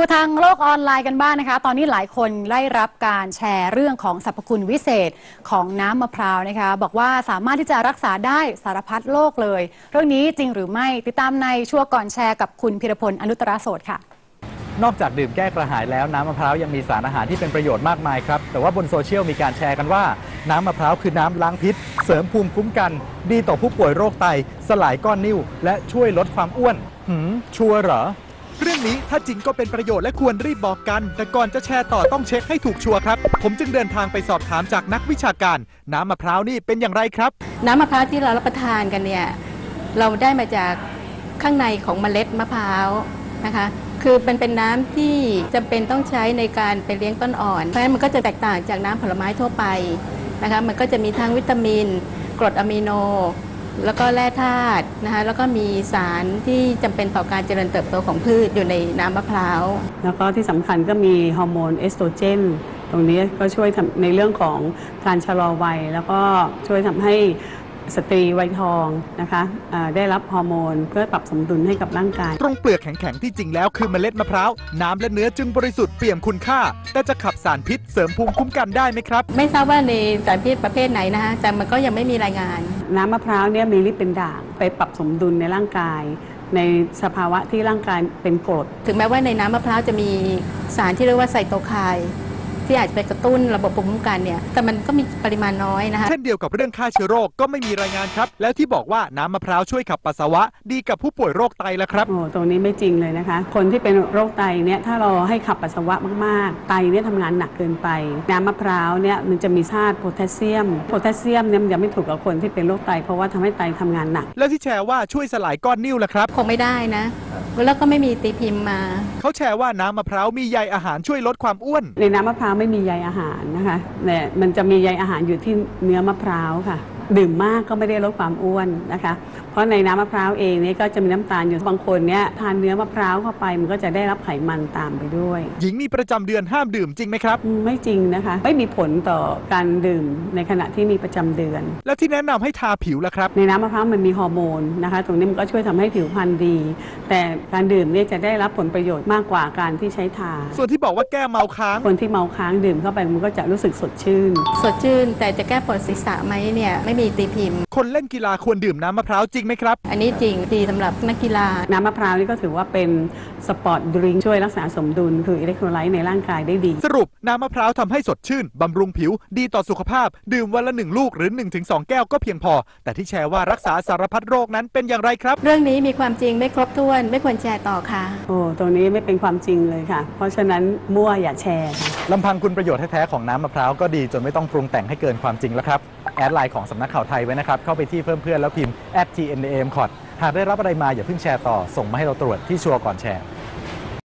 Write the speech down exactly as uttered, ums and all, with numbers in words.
ดูทางโลกออนไลน์กันบ้าง น, นะคะตอนนี้หลายคนได้รับการแชร์เรื่องของสรรพคุณวิเศษของน้ำมะพร้าวนะคะบอกว่าสามารถที่จะรักษาได้สารพัดโรคเลยเรื่องนี้จริงหรือไม่ติดตามในชั่วก่อนแชร์กับคุณพิรพลอนุตราโสดค่ะนอกจากดื่มแก้กระหายแล้วน้ำมะพร้าวยังมีสารอาหารที่เป็นประโยชน์มากมายครับแต่ว่าบนโซเชียลมีการแชร์กันว่าน้ำมะพร้าวคือน้ำล้างพิษเสริมภูมิคุ้มกันดีต่อผู้ป่วยโรคไตสลายก้อนนิ่วและช่วยลดความอ้วนหืมชัวร์เหรอเรื่องนี้ถ้าจริงก็เป็นประโยชน์และควรรีบบอกกันแต่ก่อนจะแชร์ต่อต้องเช็คให้ถูกชัวร์ครับผมจึงเดินทางไปสอบถามจากนักวิชาการน้ำมะพร้าวนี่เป็นอย่างไรครับน้ำมะพร้าวที่เรารับประทานกันเนี่ยเราได้มาจากข้างในของเมล็ดมะพร้าวนะคะคือมันเป็นน้ำที่จำเป็นต้องใช้ในการไปเลี้ยงต้นอ่อนเพราะฉะนั้นมันก็จะแตกต่างจากน้ำผลไม้ทั่วไปนะคะมันก็จะมีทั้งวิตามินกรดอะมิโนแล้วก็แร่ธาตุนะคะแล้วก็มีสารที่จำเป็นต่อการเจริญเติบโตของพืชอยู่ในน้ำมะพร้าวแล้วก็ที่สำคัญก็มีฮอร์โมนเอสโตรเจนตรงนี้ก็ช่วยในเรื่องของการชะลอวัยแล้วก็ช่วยทำให้สตรีวัยทองนะคะได้รับฮอร์โมนเพื่อปรับสมดุลให้กับร่างกายตรงเปลือกแข็งๆที่จริงแล้วคือเมล็ดมะพร้าวน้ำและเนื้อจึงบริสุทธิ์เปี่ยมคุณค่าแต่จะขับสารพิษเสริมภูมิคุ้มกันได้ไหมครับไม่ทราบว่าในสารพิษประเภทไหนนะคะแต่มันก็ยังไม่มีรายงานน้ำมะพร้าวเนี่ยมีฤทธิ์เป็นด่างไปปรับสมดุลในร่างกายในสภาวะที่ร่างกายเป็นกรดถึงแม้ว่าในน้ำมะพร้าวจะมีสารที่เรียกว่าไซโตไคน์ที่อาจจะไปกระตุ้นระบบภูมิคุ้มกันเนี่ยแต่มันก็มีปริมาณน้อยนะคะเช่นเดียวกับเรื่องฆ่าเชื้อโรคก็ไม่มีรายงานครับแล้วที่บอกว่าน้ำมะพร้าวช่วยขับปัสสาวะดีกับผู้ป่วยโรคไตแล้วครับโอ้ตรงนี้ไม่จริงเลยนะคะคนที่เป็นโรคไตเนี่ยถ้าเราให้ขับปัสสาวะมากๆไตเนี่ยทำงานหนักเกินไปน้ำมะพร้าวเนี่ยมันจะมีธาตุโพแทสเซียมโพแทสเซียมเนี่ยมันจะไม่ถูกกับคนที่เป็นโรคไตเพราะว่าทำให้ไตทำงานหนักแล้วที่แชร์ว่าช่วยสลายก้อนนิ่วล่ะครับคงไม่ได้นะแล้วก็ไม่มีตีพิมพ์มาเขาแชร์ว่าน้ำมะพร้าวมีใยอาหารช่วยลดความอ้วนในน้ำมะพร้าวไม่มีใยอาหารนะคะแต่มันจะมีใยอาหารอยู่ที่เนื้อมะพร้าวค่ะดื่มมากก็ไม่ได้ลดความอ้วนนะคะเพราะในน้ำมะพร้าวเองนี่ก็จะมีน้ำตาลอยู่บางคนเนี่ยทานเนื้อมะพร้าวเข้าไปมันก็จะได้รับไขมันตามไปด้วยหญิงมีประจำเดือนห้ามดื่มจริงไหมครับไม่จริงนะคะไม่มีผลต่อการดื่มในขณะที่มีประจำเดือนแล้วที่แนะนำให้ทาผิวล่ะครับในน้ำมะพร้าวมันมีฮอร์โมนนะคะตรงนี้มันก็ช่วยทำให้ผิวพรรณดีแต่การดื่มเนี่ยจะได้รับผลประโยชน์มากกว่าการที่ใช้ทาส่วนที่บอกว่าแก้เมาค้างคนที่เมาค้างดื่มเข้าไปมันก็จะรู้สึกสดชื่นสดชื่นแต่จะแก้ปวดศีรษะไหมเนี่ยไม่มีตีพิมพ์คนเล่นกีฬาควรดื่มน้ำมะพร้าวจริงไหมครับอันนี้จริงดีสำหรับนักกีฬาน้ำมะพร้าวนี่ก็ถือว่าเป็นสปอร์ตดริงก์ช่วยรักษาสมดุลคืออิเล็กโทรไลต์ในร่างกายได้ดีสรุปน้ำมะพร้าวทำให้สดชื่นบำรุงผิวดีต่อสุขภาพดื่มวันละหนึ่งลูกหรือ หนึ่งถึงสอง แก้วก็เพียงพอแต่ที่แชร์ว่ารักษาสารพัดโรคนั้นเป็นอย่างไรครับเรื่องนี้มีความจริงไม่ครบถ้วนไม่ควรแชร์ต่อค่ะโอ้ตรงนี้ไม่เป็นความจริงเลยค่ะเพราะฉะนั้นมั่วอย่าแชร์ลำพังคุณประโยชน์แท้ๆของน้ำมะพร้าวก็ดีจนไม่ต้องปรุงแต่งให้เกินความจริงแล้วครับแอดไลน์ของสำนักข่าวไทยไว้นะครับเข้าไปที่เพิ่มเพื่อนแล้วพิมพ์ แอท ที เอ็น เอ็ม ซี โอ ที หากได้รับอะไรมาอย่าเพิ่งแชร์ต่อส่งมาให้เราตรวจที่ชัวร์ก่อนแชร์